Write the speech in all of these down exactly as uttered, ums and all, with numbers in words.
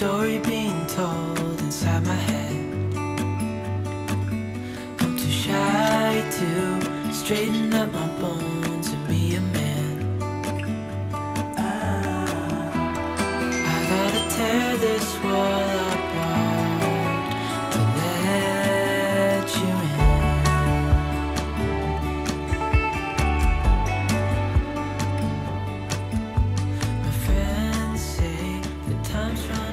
story being told inside my head. I'm too shy to straighten up my bones and be a man. I gotta tear this wall apart to let you in. My friends say the time's running.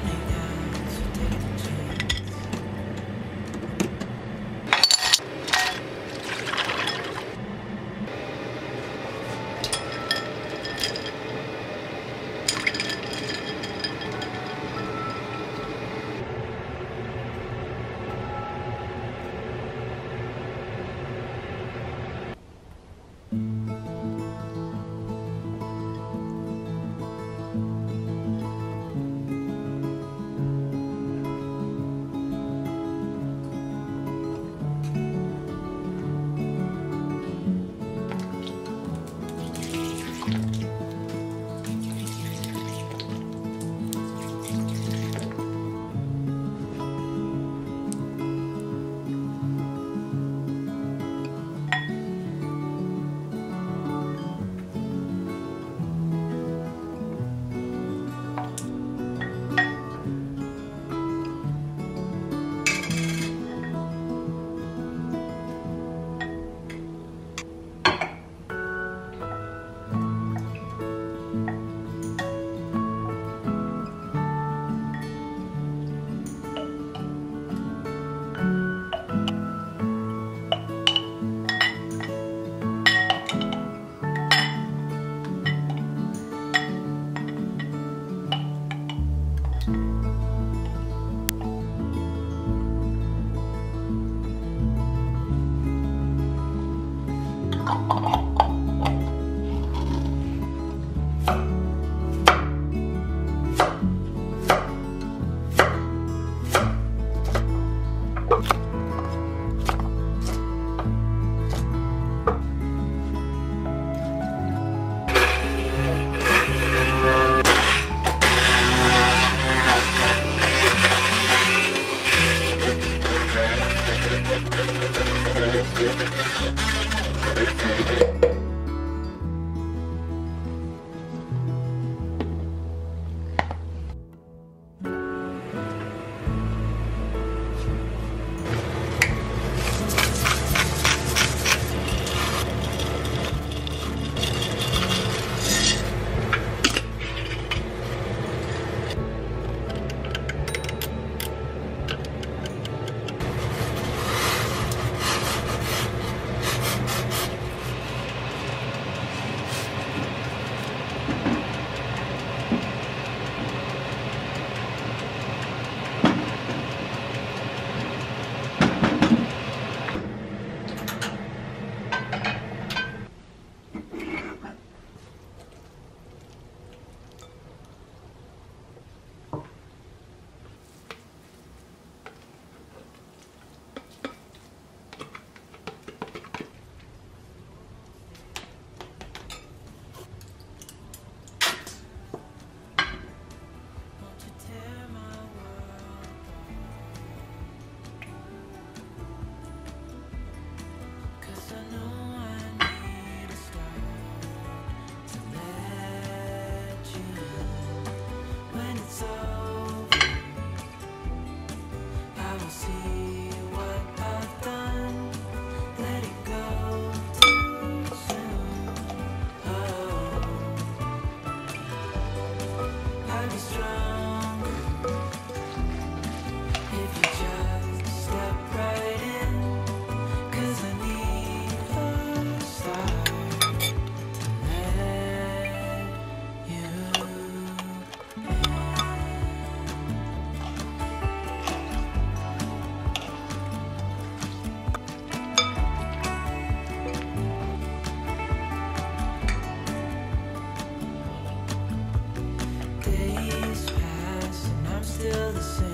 Still the same.